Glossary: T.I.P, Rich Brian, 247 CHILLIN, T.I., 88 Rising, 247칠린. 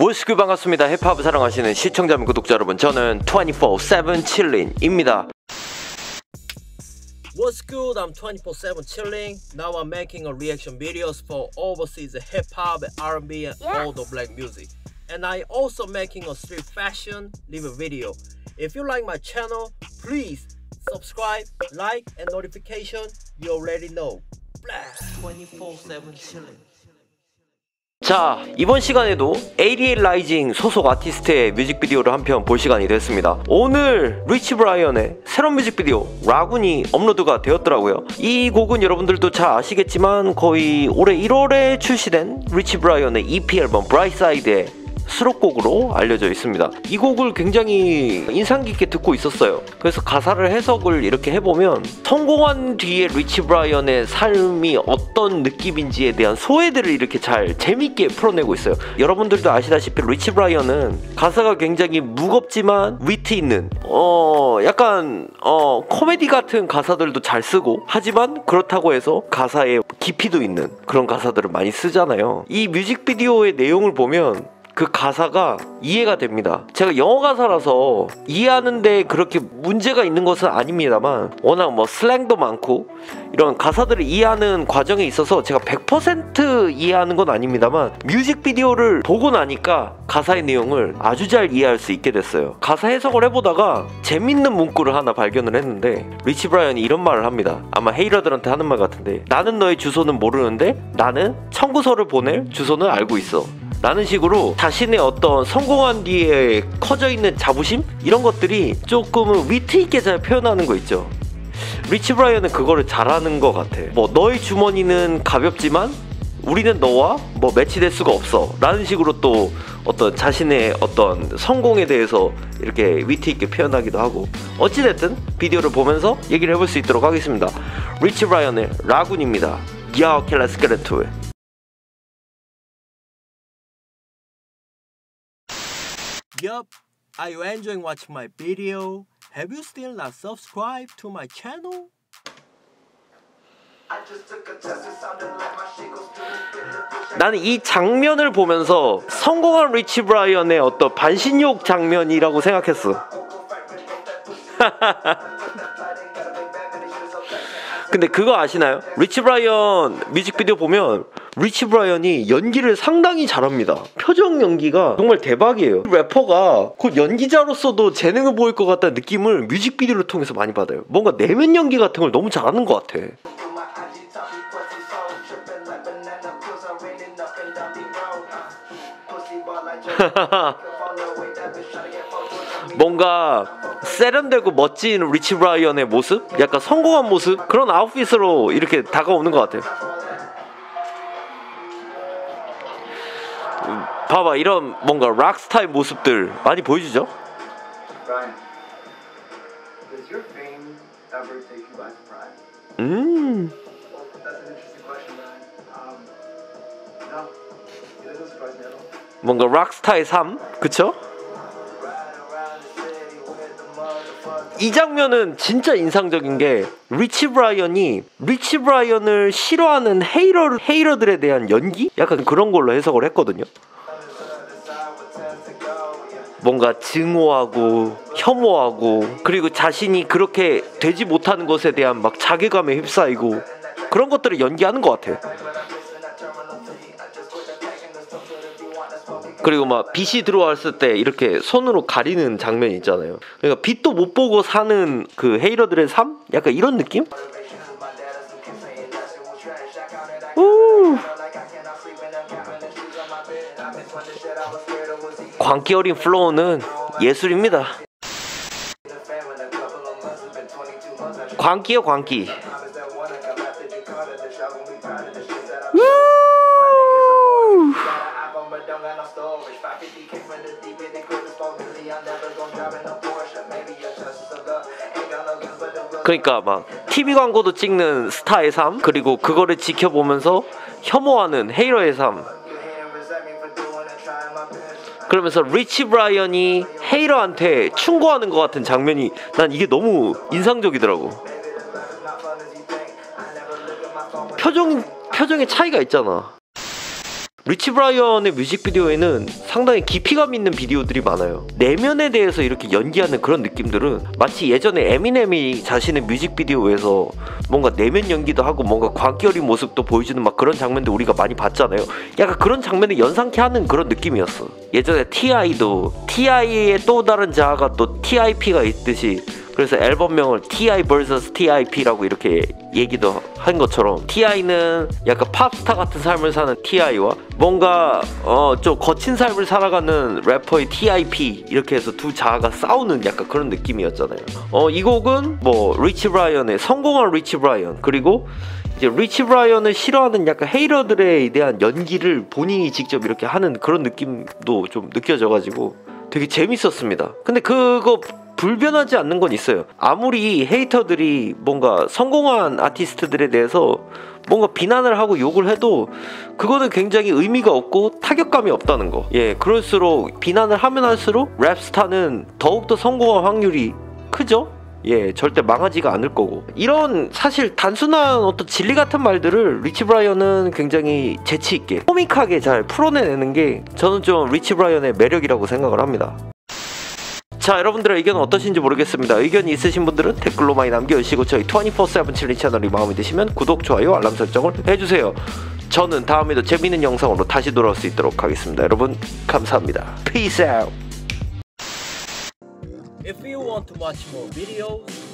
월스큐 반갑습니다. 힙합을 사랑하시는 시청자 및 구독자 여러분, 저는 247chillin입니다. What's good? I'm 247 chilling. Now I'm making a reaction videos for overseas hip hop, R&B, and all the black music. And I also making a street fashion live video. If you like my channel, please subscribe, like, and notification. You already know. Blast 247 chilling. 자, 이번 시간에도 88 라이징 소속 아티스트의 뮤직비디오를 한 편 볼 시간이 됐습니다. 오늘 리치 브라이언의 새로운 뮤직비디오 라군이 업로드가 되었더라고요. 이 곡은 여러분들도 잘 아시겠지만 거의 올해 1월에 출시된 리치 브라이언의 EP 앨범 브라이트사이드의 수록곡으로 알려져 있습니다. 이 곡을 굉장히 인상 깊게 듣고 있었어요. 그래서 가사를 해석을 이렇게 해보면 성공한 뒤에 리치 브라이언의 삶이 어떤 느낌인지에 대한 소회들을 이렇게 잘 재밌게 풀어내고 있어요. 여러분들도 아시다시피 리치 브라이언은 가사가 굉장히 무겁지만 위트 있는 약간 코미디 같은 가사들도 잘 쓰고, 하지만 그렇다고 해서 가사에 깊이도 있는 그런 가사들을 많이 쓰잖아요. 이 뮤직비디오의 내용을 보면 그 가사가 이해가 됩니다. 제가 영어 가사라서 이해하는데 그렇게 문제가 있는 것은 아닙니다만, 워낙 뭐 슬랭도 많고 이런 가사들을 이해하는 과정에 있어서 제가 100% 이해하는 건 아닙니다만, 뮤직비디오를 보고 나니까 가사의 내용을 아주 잘 이해할 수 있게 됐어요. 가사 해석을 해보다가 재밌는 문구를 하나 발견을 했는데, 리치 브라이언이 이런 말을 합니다. 아마 헤이러들한테 하는 말 같은데, 나는 너의 주소는 모르는데 나는 청구서를 보낼 주소는 알고 있어, 라는 식으로 자신의 어떤 성공한 뒤에 커져있는 자부심? 이런 것들이 조금은 위트있게 잘 표현하는 거 있죠. 리치 브라이언은 그거를 잘하는 것 같아. 뭐 너의 주머니는 가볍지만 우리는 너와 뭐 매치될 수가 없어, 라는 식으로 또 어떤 자신의 어떤 성공에 대해서 이렇게 위트있게 표현하기도 하고, 어찌됐든 비디오를 보면서 얘기를 해볼 수 있도록 하겠습니다. 리치 브라이언의 라군입니다. 야, 오케이, let's get into it. Yup, are you enjoying watching my video? Have you still not subscribed to my channel? 나는 이 장면을 보면서 성공한 리치 브라이언의 어떤 반신욕 장면이라고 생각했어. 근데 그거 아시나요? 리치 브라이언 뮤직비디오 보면 리치 브라이언이 연기를 상당히 잘합니다. 표정 연기가 정말 대박이에요. 래퍼가 곧 연기자로서도 재능을 보일 것 같다는 느낌을 뮤직비디오를 통해서 많이 받아요. 뭔가 내면 연기 같은 걸 너무 잘하는 것 같아. 뭔가 세련되고 멋진 리치 브라이언의 모습? 약간 성공한 모습? 그런 아웃핏으로 이렇게 다가오는 것 같아요. 봐봐, 이런 뭔가 락스타의 모습들 많이 보여주죠? 뭔가 락스타의 삶? 그쵸? 이 장면은 진짜 인상적인 게 리치 브라이언이 리치 브라이언을 싫어하는 헤이러들에 대한 연기? 약간 그런 걸로 해석을 했거든요. 뭔가 증오하고 혐오하고, 그리고 자신이 그렇게 되지 못하는 것에 대한 막 자괴감에 휩싸이고, 그런 것들을 연기하는 것 같아요. 그리고 막 빛이 들어왔을 때 이렇게 손으로 가리는 장면이 있잖아요. 그러니까 빛도 못 보고 사는 그 헤이러들의 삶? 약간 이런 느낌? 광기 어린 플로우는 예술입니다. 광기요, 광기. 그러니까 막 TV 광고도 찍는 스타의 삶, 그리고 그거를 지켜보면서 혐오하는 헤이러의 삶. 그러면서 리치 브라이언이 헤이러한테 충고하는 것 같은 장면이, 난 이게 너무 인상적이더라고. 표정의 차이가 있잖아. 리치 브라이언의 뮤직비디오에는 상당히 깊이감 있는 비디오들이 많아요. 내면에 대해서 이렇게 연기하는 그런 느낌들은 마치 예전에 에미넴이 자신의 뮤직비디오에서 뭔가 내면 연기도 하고 뭔가 광기 어린 모습도 보여주는 막 그런 장면들 우리가 많이 봤잖아요. 약간 그런 장면을 연상케 하는 그런 느낌이었어. 예전에 T.I.도 T.I.의 또 다른 자아가 또 T.I.P가 있듯이, 그래서 앨범명을 T.I. vs T.I.P라고 이렇게 얘기도 한 것처럼 T.I.는 약간 팝스타 같은 삶을 사는 T.I.와 뭔가 좀 거친 삶을 살아가는 래퍼의 T.I.P 이렇게 해서 두 자아가 싸우는 약간 그런 느낌이었잖아요. 이 곡은 뭐 리치 브라이언의 성공한 리치 브라이언, 그리고 이제 리치 브라이언을 싫어하는 약간 헤이러들에 대한 연기를 본인이 직접 이렇게 하는 그런 느낌도 좀 느껴져가지고 되게 재밌었습니다. 근데 그거 불변하지 않는 건 있어요. 아무리 헤이터들이 뭔가 성공한 아티스트들에 대해서 뭔가 비난을 하고 욕을 해도 그거는 굉장히 의미가 없고 타격감이 없다는 거. 예, 그럴수록 비난을 하면 할수록 랩스타는 더욱더 성공할 확률이 크죠? 예, 절대 망하지가 않을 거고. 이런 사실 단순한 어떤 진리 같은 말들을 리치 브라이언은 굉장히 재치 있게 코믹하게 잘 풀어내는 게 저는 좀 리치 브라이언의 매력이라고 생각을 합니다. 자, 여러분들의 의견은 어떠신지 모르겠습니다. 의견이 있으신 분들은 댓글로 많이 남겨주시고 저희 247 칠린 채널이 마음에 드시면 구독, 좋아요, 알람 설정을 해주세요. 저는 다음에도 재미있는 영상으로 다시 돌아올 수 있도록 하겠습니다. 여러분 감사합니다. Peace out. If you want to watch more videos